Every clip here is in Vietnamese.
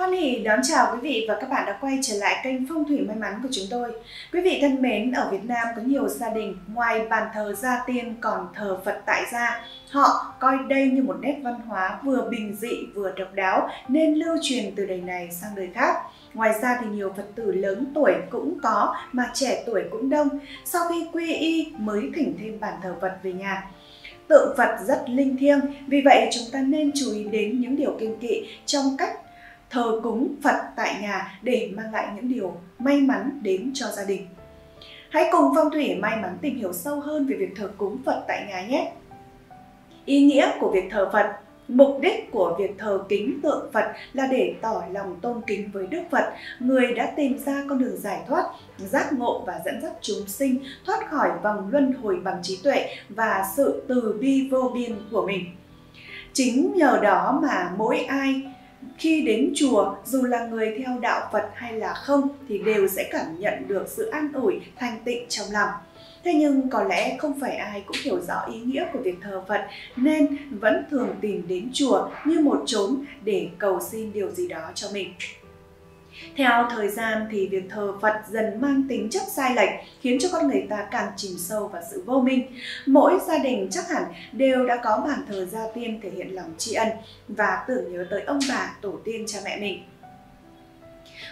Hoan hỉ đón chào quý vị và các bạn đã quay trở lại kênh Phong thủy may mắn của chúng tôi. Quý vị thân mến, ở Việt Nam có nhiều gia đình ngoài bàn thờ gia tiên còn thờ Phật tại gia. Họ coi đây như một nét văn hóa vừa bình dị vừa độc đáo nên lưu truyền từ đời này sang đời khác. Ngoài ra thì nhiều Phật tử lớn tuổi cũng có mà trẻ tuổi cũng đông. Sau khi quy y mới thỉnh thêm bàn thờ Phật về nhà. Tượng Phật rất linh thiêng, vì vậy chúng ta nên chú ý đến những điều kiêng kỵ trong cách thờ cúng Phật tại nhà để mang lại những điều may mắn đến cho gia đình. Hãy cùng Phong thủy may mắn tìm hiểu sâu hơn về việc thờ cúng Phật tại nhà nhé. Ý nghĩa của việc thờ Phật. Mục đích của việc thờ kính tượng Phật là để tỏ lòng tôn kính với Đức Phật, người đã tìm ra con đường giải thoát, giác ngộ và dẫn dắt chúng sinh thoát khỏi vòng luân hồi bằng trí tuệ và sự từ bi vô biên của mình. Chính nhờ đó mà mỗi ai khi đến chùa, dù là người theo đạo Phật hay là không, thì đều sẽ cảm nhận được sự an ủi, thanh tịnh trong lòng. Thế nhưng có lẽ không phải ai cũng hiểu rõ ý nghĩa của việc thờ Phật nên vẫn thường tìm đến chùa như một chốn để cầu xin điều gì đó cho mình. Theo thời gian thì việc thờ Phật dần mang tính chất sai lệch, khiến cho con người ta càng chìm sâu vào sự vô minh. Mỗi gia đình chắc hẳn đều đã có bàn thờ gia tiên thể hiện lòng tri ân và tưởng nhớ tới ông bà, tổ tiên, cha mẹ mình.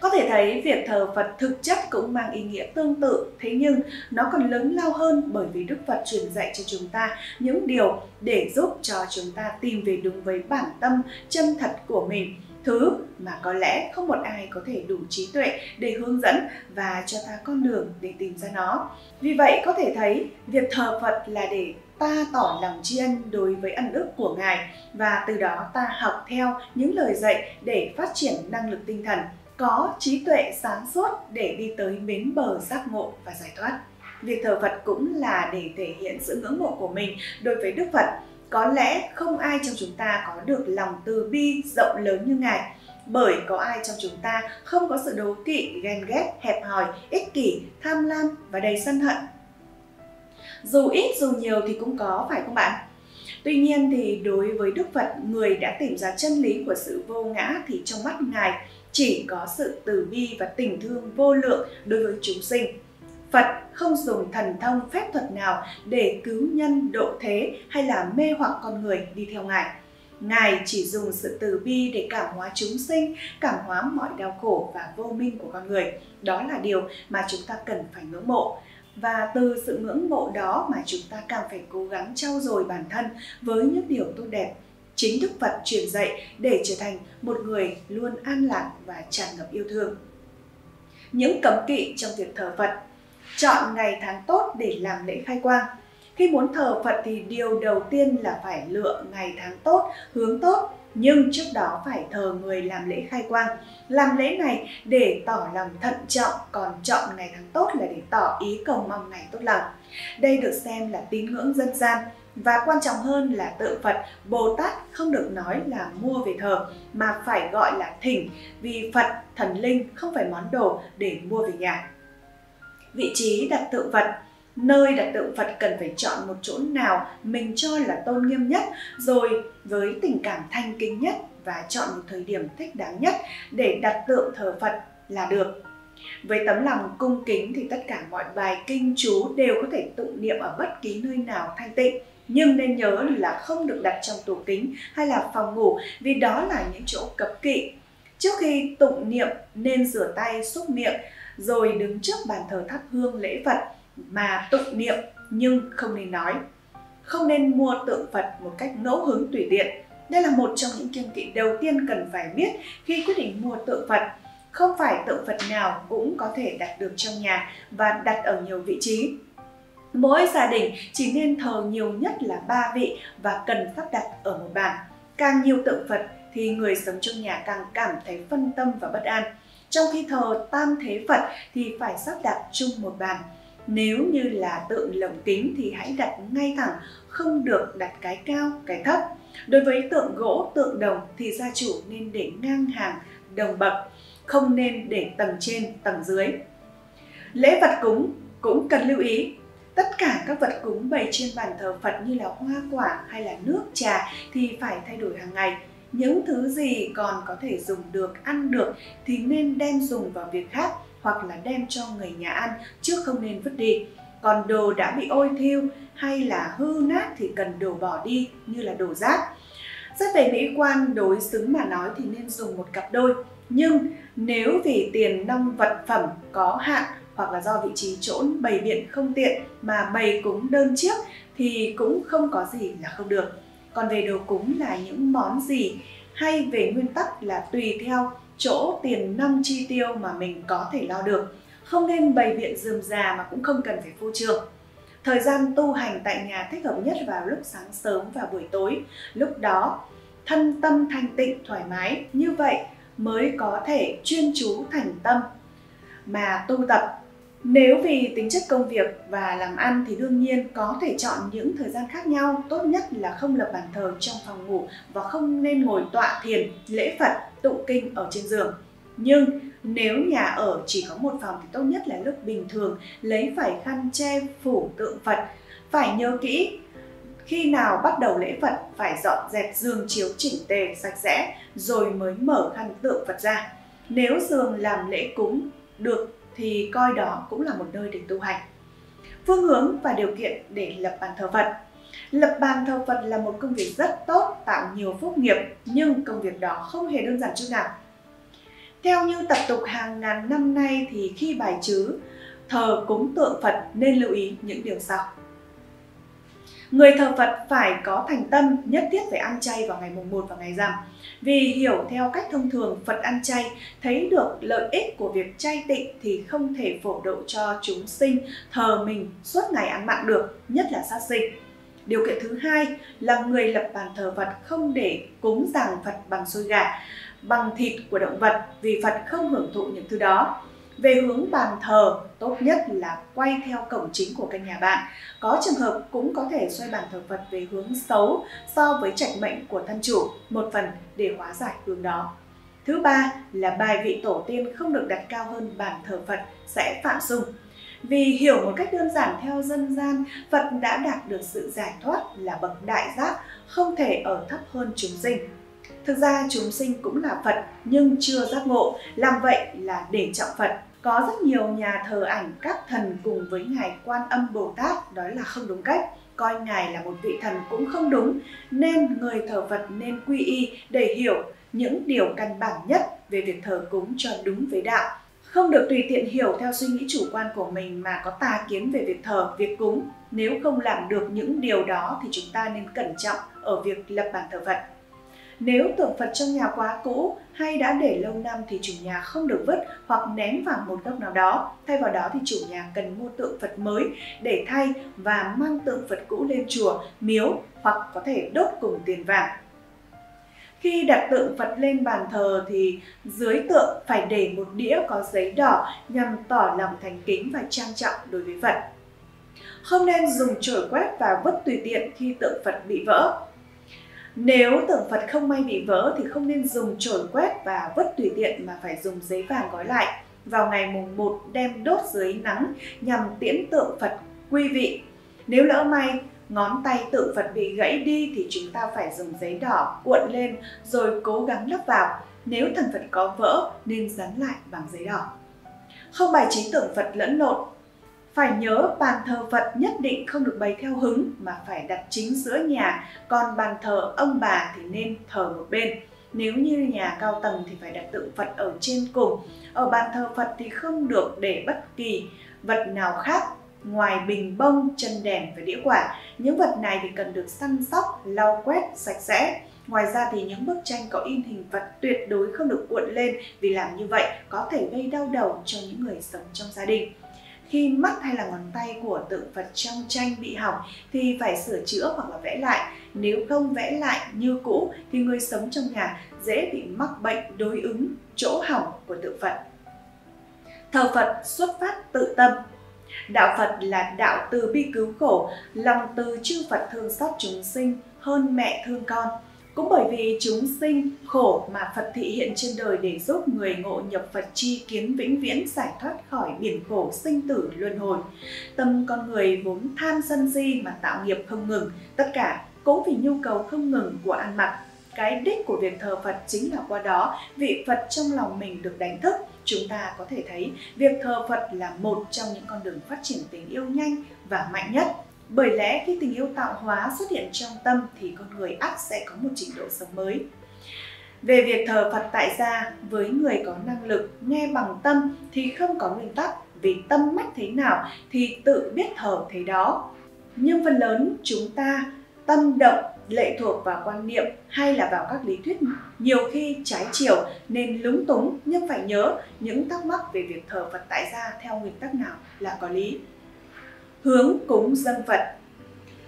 Có thể thấy việc thờ Phật thực chất cũng mang ý nghĩa tương tự, thế nhưng nó còn lớn lao hơn bởi vì Đức Phật truyền dạy cho chúng ta những điều để giúp cho chúng ta tìm về đúng với bản tâm chân thật của mình, thứ mà có lẽ không một ai có thể đủ trí tuệ để hướng dẫn và cho ta con đường để tìm ra nó. Vì vậy có thể thấy việc thờ Phật là để ta tỏ lòng tri ân đối với ân đức của Ngài và từ đó ta học theo những lời dạy để phát triển năng lực tinh thần, có trí tuệ sáng suốt để đi tới bến bờ giác ngộ và giải thoát. Việc thờ Phật cũng là để thể hiện sự ngưỡng mộ của mình đối với Đức Phật. Có lẽ không ai trong chúng ta có được lòng từ bi rộng lớn như Ngài, bởi có ai trong chúng ta không có sự đố kỵ, ghen ghét, hẹp hòi, ích kỷ, tham lam và đầy sân hận. Dù ít dù nhiều thì cũng có, phải không bạn? Tuy nhiên thì đối với Đức Phật, người đã tìm ra chân lý của sự vô ngã, thì trong mắt Ngài chỉ có sự từ bi và tình thương vô lượng đối với chúng sinh. Phật không dùng thần thông phép thuật nào để cứu nhân độ thế hay là mê hoặc con người đi theo Ngài. Ngài chỉ dùng sự từ bi để cảm hóa chúng sinh, cảm hóa mọi đau khổ và vô minh của con người. Đó là điều mà chúng ta cần phải ngưỡng mộ. Và từ sự ngưỡng mộ đó mà chúng ta càng phải cố gắng trau dồi bản thân với những điều tốt đẹp chính Đức Phật truyền dạy để trở thành một người luôn an lạc và tràn ngập yêu thương. Những cấm kỵ trong việc thờ Phật. Chọn ngày tháng tốt để làm lễ khai quang. Khi muốn thờ Phật thì điều đầu tiên là phải lựa ngày tháng tốt, hướng tốt, nhưng trước đó phải thờ người làm lễ khai quang. Làm lễ này để tỏ lòng thận trọng, còn chọn ngày tháng tốt là để tỏ ý cầu mong ngày tốt lành. Đây được xem là tín ngưỡng dân gian. Và quan trọng hơn là tượng Phật, Bồ Tát không được nói là mua về thờ mà phải gọi là thỉnh, vì Phật, thần linh không phải món đồ để mua về nhà. Vị trí đặt tượng Phật. Nơi đặt tượng Phật cần phải chọn một chỗ nào mình cho là tôn nghiêm nhất, rồi với tình cảm thanh kính nhất và chọn một thời điểm thích đáng nhất để đặt tượng thờ Phật là được. Với tấm lòng cung kính thì tất cả mọi bài kinh chú đều có thể tụng niệm ở bất kỳ nơi nào thanh tịnh. Nhưng nên nhớ là không được đặt trong tủ kính hay là phòng ngủ, vì đó là những chỗ cấm kỵ. Trước khi tụng niệm nên rửa tay, súc miệng, rồi đứng trước bàn thờ thắp hương lễ Phật mà tụng niệm, nhưng không nên nói. Không nên mua tượng Phật một cách ngẫu hứng tùy tiện. Đây là một trong những kiêng kỵ đầu tiên cần phải biết khi quyết định mua tượng Phật. Không phải tượng Phật nào cũng có thể đặt được trong nhà và đặt ở nhiều vị trí. Mỗi gia đình chỉ nên thờ nhiều nhất là 3 vị và cần sắp đặt ở một bàn. Càng nhiều tượng Phật thì người sống trong nhà càng cảm thấy phân tâm và bất an. Trong khi thờ tam thế Phật thì phải sắp đặt chung một bàn. Nếu như là tượng lồng kính thì hãy đặt ngay thẳng, không được đặt cái cao, cái thấp. Đối với tượng gỗ, tượng đồng thì gia chủ nên để ngang hàng, đồng bậc, không nên để tầng trên, tầng dưới. Lễ vật cúng cũng cần lưu ý. Tất cả các vật cúng bày trên bàn thờ Phật như là hoa quả hay là nước trà thì phải thay đổi hàng ngày. những thứ gì còn có thể dùng được, ăn được thì nên đem dùng vào việc khác hoặc là đem cho người nhà ăn chứ không nên vứt đi. Còn đồ đã bị ôi thiêu hay là hư nát thì cần đổ bỏ đi như là đổ rác. Xét về mỹ quan đối xứng mà nói thì nên dùng một cặp đôi. Nhưng nếu vì tiền nong vật phẩm có hạn hoặc là do vị trí chốn bày biện không tiện mà bày cúng đơn chiếc thì cũng không có gì là không được. Còn về đồ cúng là những món gì hay về nguyên tắc là tùy theo chỗ tiền nong chi tiêu mà mình có thể lo được. Không nên bày biện rườm rà mà cũng không cần phải phô trương. Thời gian tu hành tại nhà thích hợp nhất vào lúc sáng sớm và buổi tối. Lúc đó thân tâm thanh tịnh thoải mái, như vậy mới có thể chuyên chú thành tâm mà tu tập. Nếu vì tính chất công việc và làm ăn thì đương nhiên có thể chọn những thời gian khác nhau. Tốt nhất là không lập bàn thờ trong phòng ngủ và không nên ngồi tọa thiền, lễ Phật, tụng kinh ở trên giường. Nhưng nếu nhà ở chỉ có một phòng thì tốt nhất là lúc bình thường lấy phải khăn che phủ tượng Phật. Phải nhớ kỹ, khi nào bắt đầu lễ Phật phải dọn dẹp giường chiếu chỉnh tề sạch sẽ rồi mới mở khăn tượng Phật ra. Nếu giường làm lễ cúng được thì coi đó cũng là một nơi để tu hành. Phương hướng và điều kiện để lập bàn thờ Phật. Lập bàn thờ Phật là một công việc rất tốt, tạo nhiều phúc nghiệp, nhưng công việc đó không hề đơn giản chút nào. Theo như tập tục hàng ngàn năm nay thì khi bài trừ thờ cúng tượng Phật nên lưu ý những điều sau. Người thờ Phật phải có thành tâm, nhất thiết phải ăn chay vào ngày mùng 1 và ngày rằm. Vì hiểu theo cách thông thường Phật ăn chay, thấy được lợi ích của việc chay tịnh thì không thể phổ độ cho chúng sinh thờ mình suốt ngày ăn mặn được, nhất là sát sinh. Điều kiện thứ hai là người lập bàn thờ Phật không để cúng dường Phật bằng xôi gà, bằng thịt của động vật vì Phật không hưởng thụ những thứ đó. Về hướng bàn thờ, tốt nhất là quay theo cổng chính của căn nhà bạn. Có trường hợp cũng có thể xoay bàn thờ Phật về hướng xấu so với trạch mệnh của thân chủ, một phần để hóa giải hướng đó. Thứ ba là bài vị tổ tiên không được đặt cao hơn bàn thờ Phật sẽ phạm xung. Vì hiểu một cách đơn giản theo dân gian, Phật đã đạt được sự giải thoát là bậc đại giác, không thể ở thấp hơn chúng sinh. Thực ra chúng sinh cũng là Phật nhưng chưa giác ngộ, làm vậy là để trọng Phật. Có rất nhiều nhà thờ ảnh các thần cùng với Ngài Quan Âm Bồ Tát, đó là không đúng cách. Coi Ngài là một vị thần cũng không đúng, nên người thờ Phật nên quy y để hiểu những điều căn bản nhất về việc thờ cúng cho đúng với đạo. Không được tùy tiện hiểu theo suy nghĩ chủ quan của mình mà có tà kiến về việc thờ, việc cúng. Nếu không làm được những điều đó thì chúng ta nên cẩn trọng ở việc lập bàn thờ Phật. Nếu tượng Phật trong nhà quá cũ hay đã để lâu năm thì chủ nhà không được vứt hoặc ném vào một góc nào đó. Thay vào đó thì chủ nhà cần mua tượng Phật mới để thay và mang tượng Phật cũ lên chùa, miếu hoặc có thể đốt cùng tiền vàng. Khi đặt tượng Phật lên bàn thờ thì dưới tượng phải để một đĩa có giấy đỏ nhằm tỏ lòng thành kính và trang trọng đối với Phật. Không nên dùng chổi quét và vứt tùy tiện khi tượng Phật bị vỡ. Nếu tượng Phật không may bị vỡ thì không nên dùng chổi quét và vứt tùy tiện mà phải dùng giấy vàng gói lại. Vào ngày mùng 1 đem đốt dưới nắng nhằm tiễn tượng Phật quy vị. Nếu lỡ may ngón tay tượng Phật bị gãy đi thì chúng ta phải dùng giấy đỏ cuộn lên rồi cố gắng lắp vào. Nếu thần Phật có vỡ nên dán lại bằng giấy đỏ. Không bài trí tượng Phật lẫn lộn. Phải nhớ bàn thờ Phật nhất định không được bày theo hứng mà phải đặt chính giữa nhà, còn bàn thờ ông bà thì nên thờ một bên. Nếu như nhà cao tầng thì phải đặt tượng Phật ở trên cùng. Ở bàn thờ Phật thì không được để bất kỳ vật nào khác ngoài bình bông, chân đèn và đĩa quả. Những vật này thì cần được săn sóc, lau quét sạch sẽ. Ngoài ra thì những bức tranh có in hình Phật tuyệt đối không được cuộn lên vì làm như vậy có thể gây đau đầu cho những người sống trong gia đình. Khi mắt hay là ngón tay của tượng Phật trong tranh bị hỏng thì phải sửa chữa hoặc là vẽ lại. Nếu không vẽ lại như cũ thì người sống trong nhà dễ bị mắc bệnh đối ứng chỗ hỏng của tượng Phật. Thờ Phật xuất phát tự tâm. Đạo Phật là đạo từ bi cứu khổ, lòng từ chư Phật thương xót chúng sinh hơn mẹ thương con. Cũng bởi vì chúng sinh khổ mà Phật thị hiện trên đời để giúp người ngộ nhập Phật chi kiến vĩnh viễn giải thoát khỏi biển khổ sinh tử luân hồi. Tâm con người vốn tham sân si mà tạo nghiệp không ngừng, tất cả cũng vì nhu cầu không ngừng của ăn mặc. Cái đích của việc thờ Phật chính là qua đó vị Phật trong lòng mình được đánh thức. Chúng ta có thể thấy việc thờ Phật là một trong những con đường phát triển tình yêu nhanh và mạnh nhất. Bởi lẽ khi tình yêu tạo hóa xuất hiện trong tâm thì con người ắt sẽ có một trình độ sống mới. Về việc thờ Phật tại gia, với người có năng lực nghe bằng tâm thì không có nguyên tắc, vì tâm mách thế nào thì tự biết thờ thế đó. Nhưng phần lớn chúng ta tâm động, lệ thuộc vào quan niệm hay là vào các lý thuyết nhiều khi trái chiều nên lúng túng, nhưng phải nhớ những thắc mắc về việc thờ Phật tại gia theo nguyên tắc nào là có lý. Hướng cúng dâng Phật.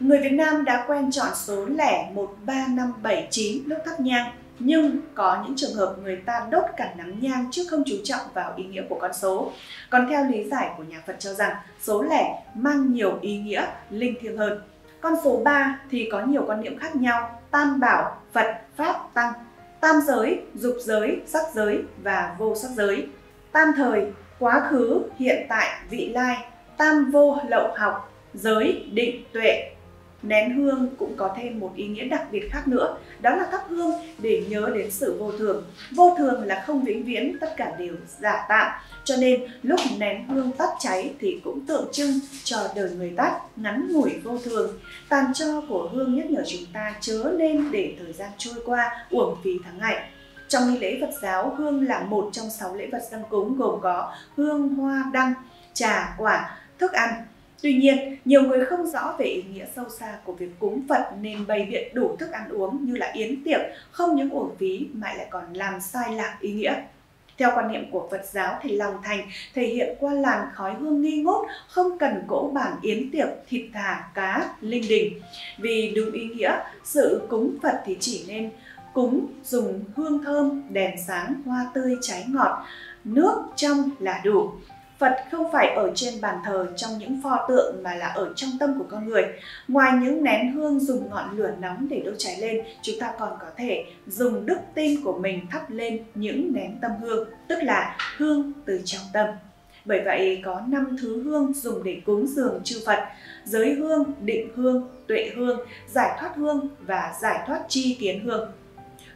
Người Việt Nam đã quen chọn số lẻ 1, 3, 5, 7, 9 lúc thắp nhang, nhưng có những trường hợp người ta đốt cả nắm nhang chứ không chú trọng vào ý nghĩa của con số. Còn theo lý giải của nhà Phật cho rằng số lẻ mang nhiều ý nghĩa linh thiêng hơn. Con số 3 thì có nhiều quan niệm khác nhau: Tam Bảo, Phật, Pháp, Tăng, tam giới, dục giới, sắc giới và vô sắc giới, tam thời, quá khứ, hiện tại, vị lai, tam vô lậu học, giới, định, tuệ. Nén hương cũng có thêm một ý nghĩa đặc biệt khác nữa, đó là thắp hương để nhớ đến sự vô thường. Vô thường là không vĩnh viễn, tất cả đều giả tạm, cho nên lúc nén hương tắt cháy thì cũng tượng trưng cho đời người tắt, ngắn ngủi vô thường. Tàn tro của hương nhắc nhở chúng ta chớ nên để thời gian trôi qua uổng phí tháng ngày. Trong nghi lễ Phật giáo, hương là một trong 6 lễ vật dâng cúng, gồm có hương, hoa, đăng, trà, quả, thức ăn. Tuy nhiên, nhiều người không rõ về ý nghĩa sâu xa của việc cúng Phật nên bày biện đủ thức ăn uống như là yến tiệc, không những uổng phí mà lại còn làm sai lạc ý nghĩa. Theo quan niệm của Phật giáo thì lòng thành thể hiện qua làn khói hương nghi ngút, không cần cỗ bản yến tiệc, thịt thà, cá, linh đình. Vì đúng ý nghĩa, sự cúng Phật thì chỉ nên cúng dùng hương thơm, đèn sáng, hoa tươi, trái ngọt, nước trong là đủ. Phật không phải ở trên bàn thờ trong những pho tượng mà là ở trong tâm của con người. Ngoài những nén hương dùng ngọn lửa nóng để đốt cháy lên, chúng ta còn có thể dùng đức tin của mình thắp lên những nén tâm hương, tức là hương từ trong tâm. Bởi vậy có 5 thứ hương dùng để cúng dường chư Phật: giới hương, định hương, tuệ hương, giải thoát hương và giải thoát tri kiến hương.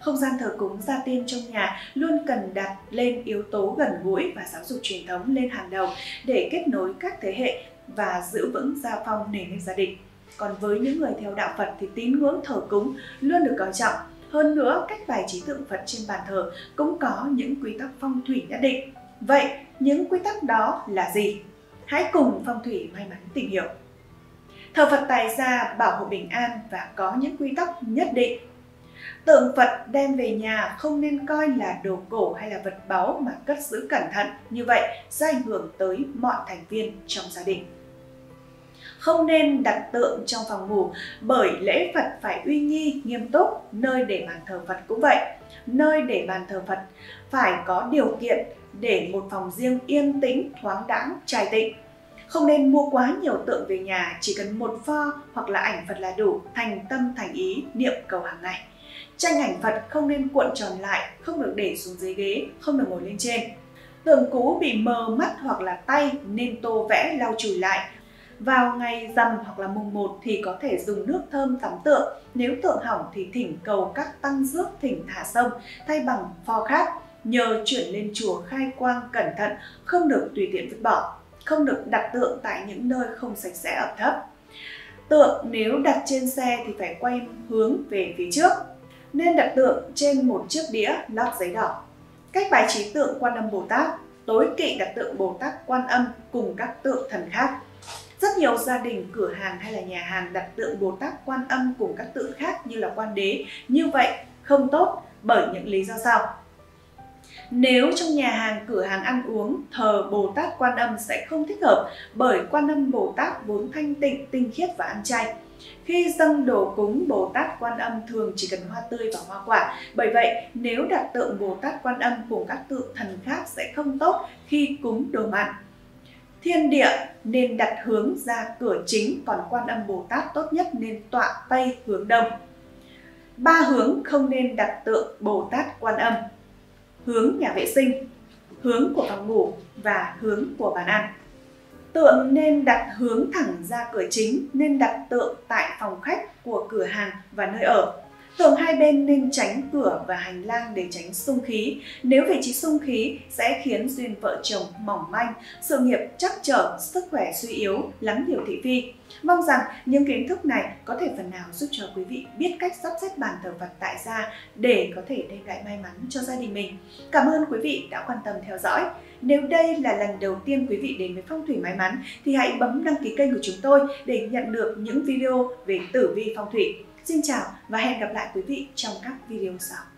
Không gian thờ cúng gia tiên trong nhà luôn cần đặt lên yếu tố gần gũi và giáo dục truyền thống lên hàng đầu để kết nối các thế hệ và giữ vững gia phong nền nếp gia đình. Còn với những người theo đạo Phật thì tín ngưỡng thờ cúng luôn được coi trọng. Hơn nữa, cách bài trí tượng Phật trên bàn thờ cũng có những quy tắc phong thủy nhất định. Vậy những quy tắc đó là gì? Hãy cùng Phong Thủy May Mắn tìm hiểu. Thờ Phật tại gia bảo hộ bình an và có những quy tắc nhất định. Tượng Phật đem về nhà không nên coi là đồ cổ hay là vật báu mà cất giữ cẩn thận, như vậy sẽ ảnh hưởng tới mọi thành viên trong gia đình. Không nên đặt tượng trong phòng ngủ, bởi lễ Phật phải uy nghi, nghiêm túc, nơi để bàn thờ Phật cũng vậy. Nơi để bàn thờ Phật phải có điều kiện để một phòng riêng yên tĩnh, thoáng đãng, trải tịnh. Không nên mua quá nhiều tượng về nhà, chỉ cần một pho hoặc là ảnh Phật là đủ, thành tâm thành ý, niệm cầu hàng ngày. Tranh ảnh Phật không nên cuộn tròn lại, không được để xuống dưới ghế, không được ngồi lên trên. Tượng cũ bị mờ mắt hoặc là tay nên tô vẽ lau chùi lại. Vào ngày rằm hoặc là mùng 1 thì có thể dùng nước thơm tắm tượng. Nếu tượng hỏng thì thỉnh cầu các tăng rước thỉnh thả sông thay bằng pho khác, nhờ chuyển lên chùa khai quang cẩn thận, không được tùy tiện vứt bỏ. Không được đặt tượng tại những nơi không sạch sẽ, ẩm thấp. Tượng nếu đặt trên xe thì phải quay hướng về phía trước. Nên đặt tượng trên một chiếc đĩa lót giấy đỏ. Cách bài trí tượng Quan Âm Bồ Tát. Tối kỵ đặt tượng Bồ Tát Quan Âm cùng các tượng thần khác. Rất nhiều gia đình, cửa hàng hay là nhà hàng đặt tượng Bồ Tát Quan Âm cùng các tượng khác như là Quan Đế. Như vậy không tốt bởi những lý do sau. Nếu trong nhà hàng, cửa hàng ăn uống, thờ Bồ Tát Quan Âm sẽ không thích hợp bởi Quan Âm Bồ Tát vốn thanh tịnh, tinh khiết và ăn chay. Khi dâng đồ cúng Bồ Tát Quan Âm thường chỉ cần hoa tươi và hoa quả. Bởi vậy, nếu đặt tượng Bồ Tát Quan Âm cùng các tượng thần khác sẽ không tốt khi cúng đồ mặn. Thiên địa nên đặt hướng ra cửa chính, còn Quan Âm Bồ Tát tốt nhất nên tọa Tây hướng Đông. Ba hướng không nên đặt tượng Bồ Tát Quan Âm: hướng nhà vệ sinh, hướng của phòng ngủ và hướng của bàn ăn. Tượng nên đặt hướng thẳng ra cửa chính, nên đặt tượng tại phòng khách của cửa hàng và nơi ở. Tường hai bên nên tránh cửa và hành lang để tránh xung khí. Nếu vị trí xung khí sẽ khiến duyên vợ chồng mỏng manh, sự nghiệp trắc trở, sức khỏe suy yếu, lắm nhiều thị phi. Mong rằng những kiến thức này có thể phần nào giúp cho quý vị biết cách sắp xếp bàn thờ Phật tại gia để có thể đem lại may mắn cho gia đình mình. Cảm ơn quý vị đã quan tâm theo dõi. Nếu đây là lần đầu tiên quý vị đến với Phong Thủy May Mắn thì hãy bấm đăng ký kênh của chúng tôi để nhận được những video về tử vi phong thủy. Xin chào và hẹn gặp lại quý vị trong các video sau.